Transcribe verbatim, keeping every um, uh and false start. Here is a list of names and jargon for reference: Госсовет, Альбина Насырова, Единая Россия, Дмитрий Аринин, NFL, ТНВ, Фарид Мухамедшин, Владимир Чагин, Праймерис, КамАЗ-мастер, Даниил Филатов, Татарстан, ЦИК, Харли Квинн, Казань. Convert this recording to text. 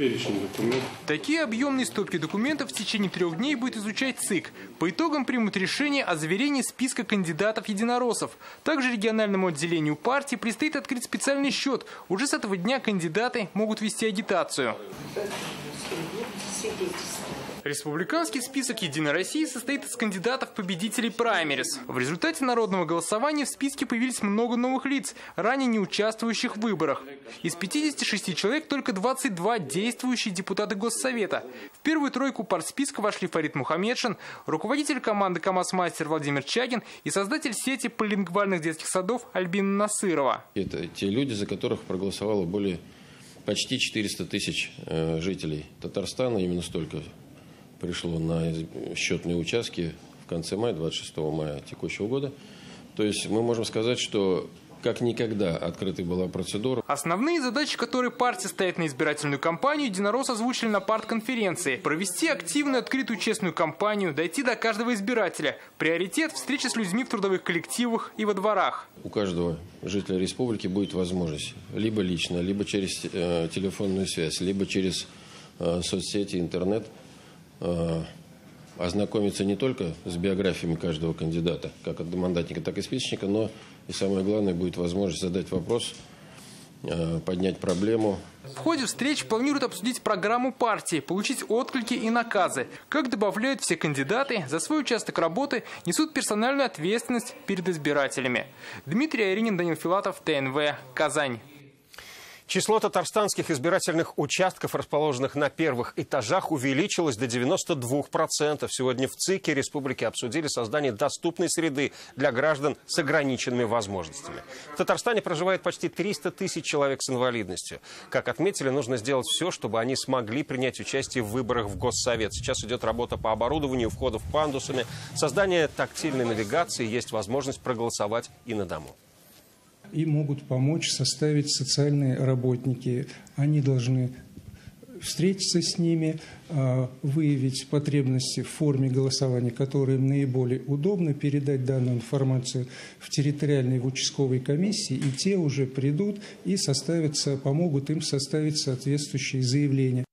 перечень документов. Такие объемные стопки документов в течение трех дней будет изучать ЦИК. По итогам примут решение о заверении списка кандидатов-единороссов. Также региональному отделению партии предстоит открыть специальный счет. Уже с этого дня кандидаты могут вести агитацию. Республиканский список «Единой России» состоит из кандидатов-победителей «Праймерис». В результате народного голосования в списке появились много новых лиц, ранее не участвующих в выборах. Из пятидесяти шести человек только двадцать два действующие депутаты Госсовета. В первую тройку партсписка вошли Фарид Мухамедшин, руководитель команды «КамАЗ-мастер» Владимир Чагин и создатель сети полилингвальных детских садов Альбина Насырова. Это те люди, за которых проголосовало более почти четыреста тысяч жителей Татарстана, именно столько пришло на счетные участки в конце мая, двадцать шестого мая текущего года. То есть мы можем сказать, что как никогда открытой была процедура. Основные задачи, которые партия ставит на избирательную кампанию, единороссы озвучили на партконференции. Провести активную, открытую, честную кампанию, дойти до каждого избирателя. Приоритет – встреча с людьми в трудовых коллективах и во дворах. У каждого жителя республики будет возможность либо лично, либо через э, телефонную связь, либо через э, соцсети, интернет э, ознакомиться не только с биографиями каждого кандидата, как одномандатника, так и списочника, но и самое главное будет возможность задать вопрос, поднять проблему. В ходе встреч планируют обсудить программу партии, получить отклики и наказы. Как добавляют, все кандидаты за свой участок работы несут персональную ответственность перед избирателями. Дмитрий Аринин, Даниил Филатов, Т Н В, Казань. Число татарстанских избирательных участков, расположенных на первых этажах, увеличилось до девяноста двух процентов. Сегодня в ЦИКе республики обсудили создание доступной среды для граждан с ограниченными возможностями. В Татарстане проживает почти триста тысяч человек с инвалидностью. Как отметили, нужно сделать все, чтобы они смогли принять участие в выборах в Госсовет. Сейчас идет работа по оборудованию входов пандусами, создание тактильной навигации, есть возможность проголосовать и на дому. Им могут помочь составить социальные работники. Они должны встретиться с ними, выявить потребности в форме голосования, которые им наиболее удобно, передать данную информацию в территориальной, в участковой комиссии, и те уже придут и составятся, помогут им составить соответствующие заявления.